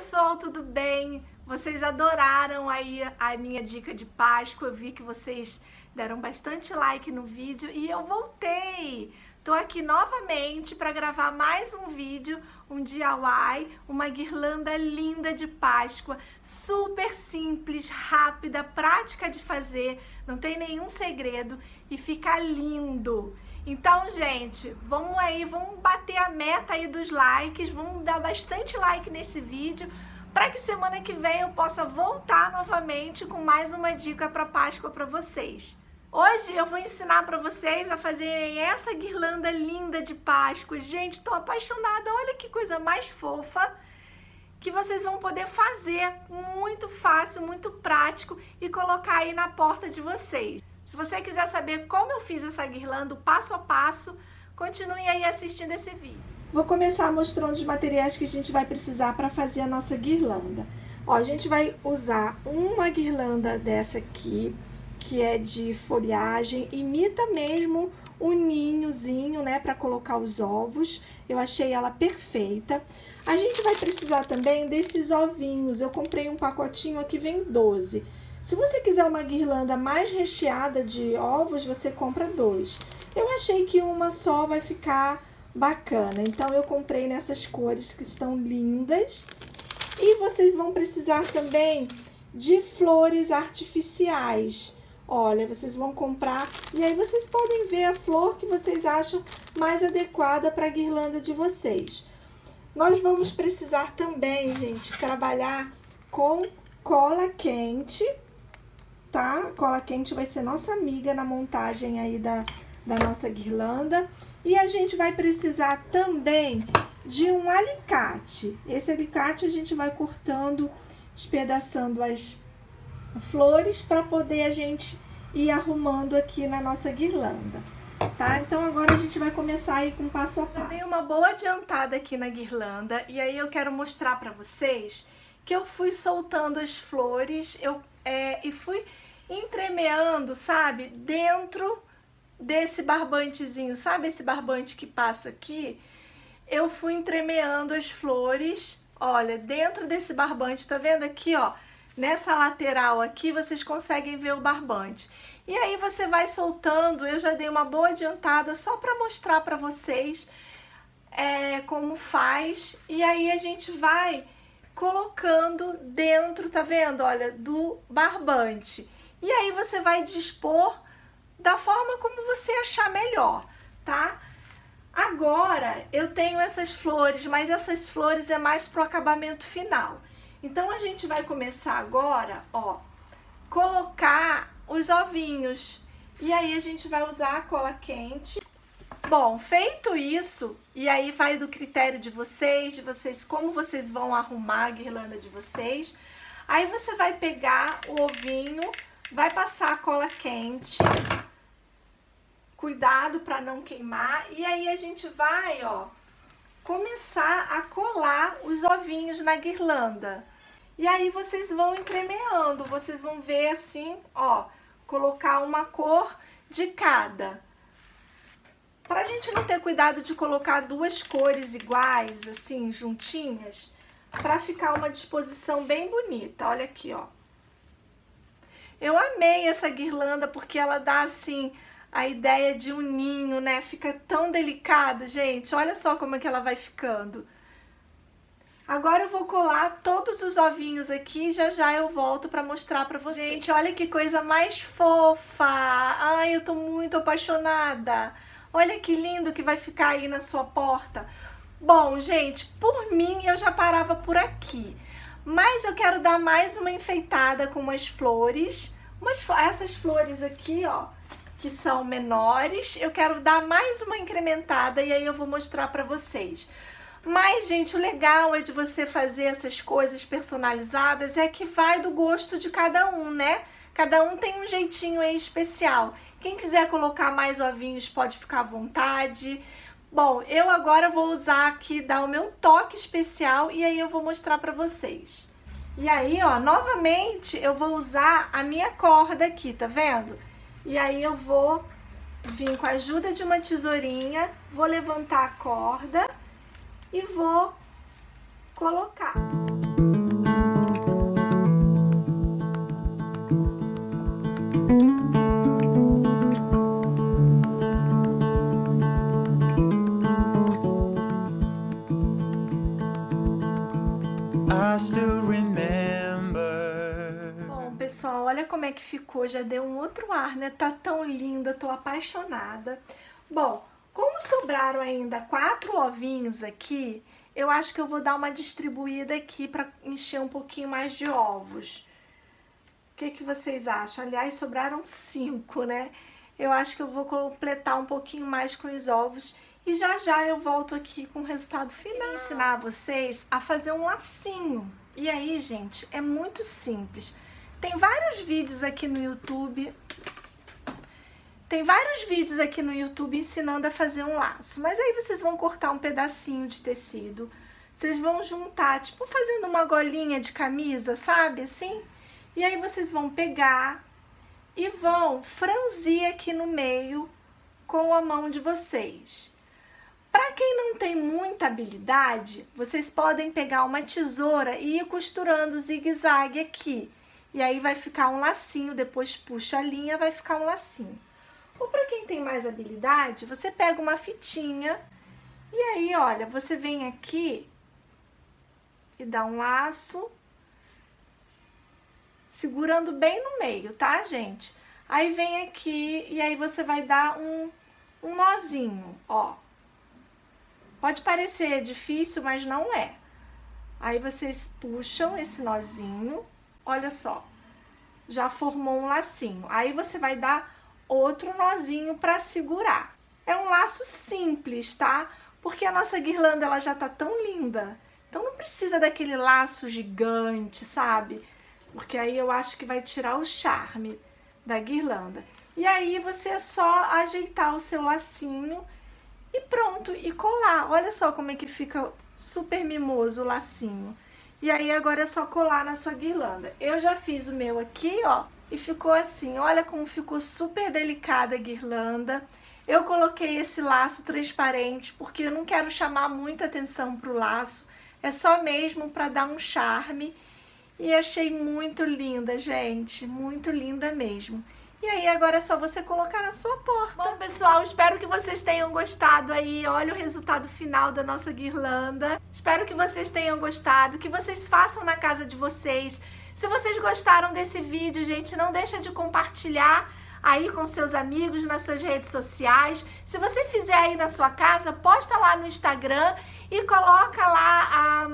pessoal, tudo bem? Vocês adoraram aí a minha dica de Páscoa, eu vi que vocês deram bastante like no vídeo e eu voltei! Tô aqui novamente para gravar mais um vídeo, um DIY, uma guirlanda linda de Páscoa, super simples, rápida, prática de fazer, não tem nenhum segredo e fica lindo! Então, gente, vamos aí, vamos bater a meta aí dos likes, vamos dar bastante like nesse vídeo para que semana que vem eu possa voltar novamente com mais uma dica para Páscoa para vocês. Hoje eu vou ensinar para vocês a fazerem essa guirlanda linda de Páscoa. Gente, tô apaixonada, olha que coisa mais fofa, que vocês vão poder fazer muito fácil, muito prático e colocar aí na porta de vocês. Se você quiser saber como eu fiz essa guirlanda, passo a passo, continue aí assistindo esse vídeo. Vou começar mostrando os materiais que a gente vai precisar para fazer a nossa guirlanda. Ó, a gente vai usar uma guirlanda dessa aqui, que é de folhagem, imita mesmo um ninhozinho, né, para colocar os ovos. Eu achei ela perfeita. A gente vai precisar também desses ovinhos. Eu comprei um pacotinho, aqui vem 12. Se você quiser uma guirlanda mais recheada de ovos, você compra 2. Eu achei que uma só vai ficar bacana, então eu comprei nessas cores que estão lindas. E vocês vão precisar também de flores artificiais. Olha, vocês vão comprar e aí vocês podem ver a flor que vocês acham mais adequada para a guirlanda de vocês. Nós vamos precisar também, gente, trabalhar com cola quente, tá? Cola quente vai ser nossa amiga na montagem aí da nossa guirlanda. E a gente vai precisar também de um alicate. Esse alicate a gente vai cortando, despedaçando as flores para poder a gente ir arrumando aqui na nossa guirlanda, tá? Então agora a gente vai começar aí com passo a passo. Já dei uma boa adiantada aqui na guirlanda e aí eu quero mostrar para vocês que eu fui soltando as flores e fui entremeando, sabe, dentro desse barbantezinho, sabe esse barbante que passa aqui? Eu fui entremeando as flores, olha, dentro desse barbante, tá vendo aqui, ó? Nessa lateral aqui, vocês conseguem ver o barbante. E aí você vai soltando, eu já dei uma boa adiantada só pra mostrar pra vocês como faz. E aí a gente vai colocando dentro, tá vendo? Olha, do barbante. E aí você vai dispor da forma como você achar melhor, tá? Agora eu tenho essas flores, mas essas flores é mais pro acabamento final. Então a gente vai começar agora, ó, colocar os ovinhos. E aí a gente vai usar a cola quente. Bom, feito isso, e aí vai do critério de vocês, como vocês vão arrumar a guirlanda de vocês. Aí você vai pegar o ovinho, vai passar a cola quente, cuidado para não queimar, e aí a gente vai, ó, começar a colar os ovinhos na guirlanda. E aí vocês vão entremeando, vocês vão ver assim, ó, colocar uma cor de cada. Pra gente não ter cuidado de colocar duas cores iguais, assim, juntinhas, pra ficar uma disposição bem bonita. Olha aqui, ó. Eu amei essa guirlanda porque ela dá, assim, a ideia de um ninho, né? Fica tão delicado, gente. Olha só como é que ela vai ficando. Agora eu vou colar todos os ovinhos aqui e já já eu volto pra mostrar pra vocês. Gente, olha que coisa mais fofa! Ai, eu tô muito apaixonada! Olha que lindo que vai ficar aí na sua porta. Bom, gente, por mim eu já parava por aqui. Mas eu quero dar mais uma enfeitada com umas flores. Essas flores aqui, ó, que são menores, eu quero dar mais uma incrementada e aí eu vou mostrar pra vocês. Mas, gente, o legal é de você fazer essas coisas personalizadas é que vai do gosto de cada um, né? Cada um tem um jeitinho aí especial. Quem quiser colocar mais ovinhos pode ficar à vontade. Bom, eu agora vou usar aqui, dar o meu toque especial e aí eu vou mostrar pra vocês. E aí, ó, novamente eu vou usar a minha corda aqui, tá vendo? E aí eu vou vir com a ajuda de uma tesourinha, vou levantar a corda e vou colocar. I still remember. Bom, pessoal, olha como é que ficou. Já deu um outro ar, né? Tá tão linda, tô apaixonada. Bom, como sobraram ainda 4 ovinhos aqui, eu acho que eu vou dar uma distribuída aqui para encher um pouquinho mais de ovos. O que que vocês acham? Aliás, sobraram 5, né? Eu acho que eu vou completar um pouquinho mais com os ovos. E já já eu volto aqui com o resultado final. Vou ensinar vocês a fazer um lacinho. E aí, gente, é muito simples. Tem vários vídeos aqui no YouTube. Tem vários vídeos aqui no YouTube ensinando a fazer um laço. Mas aí vocês vão cortar um pedacinho de tecido. Vocês vão juntar, tipo, fazendo uma golinha de camisa, sabe? Assim. E aí vocês vão pegar e vão franzir aqui no meio com a mão de vocês. Para quem não tem muita habilidade, vocês podem pegar uma tesoura e ir costurando zigue-zague aqui. E aí vai ficar um lacinho, depois puxa a linha, vai ficar um lacinho. Ou para quem tem mais habilidade, você pega uma fitinha e aí, olha, você vem aqui e dá um laço, segurando bem no meio, tá, gente? Aí vem aqui e aí você vai dar um nozinho, ó. Pode parecer difícil, mas não é. Aí vocês puxam esse nozinho, olha só, já formou um lacinho. Aí você vai dar outro nozinho para segurar. É um laço simples, tá? Porque a nossa guirlanda, ela já tá tão linda, então não precisa daquele laço gigante, sabe? Porque aí eu acho que vai tirar o charme da guirlanda. E aí você é só ajeitar o seu lacinho e pronto, e colar. Olha só como é que fica super mimoso o lacinho. E aí agora é só colar na sua guirlanda. Eu já fiz o meu aqui, ó, e ficou assim. Olha como ficou super delicada a guirlanda. Eu coloquei esse laço transparente porque eu não quero chamar muita atenção pro laço. É só mesmo para dar um charme. E achei muito linda, gente. Muito linda mesmo. E aí, agora é só você colocar na sua porta. Bom, pessoal, espero que vocês tenham gostado aí. Olha o resultado final da nossa guirlanda. Espero que vocês tenham gostado, que vocês façam na casa de vocês. Se vocês gostaram desse vídeo, gente, não deixa de compartilhar aí com seus amigos, nas suas redes sociais. Se você fizer aí na sua casa, posta lá no Instagram e coloca lá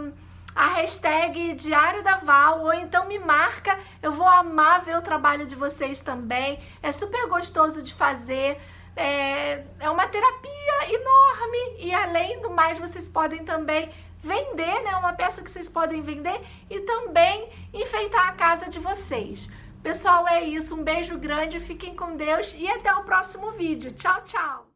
a hashtag Diário da Val, ou então me marca, eu vou amar ver o trabalho de vocês também. É super gostoso de fazer, é uma terapia enorme. E além do mais, vocês podem também vender, né? Uma peça que vocês podem vender e também enfeitar a casa de vocês. Pessoal, é isso. Um beijo grande, fiquem com Deus e até o próximo vídeo. Tchau, tchau!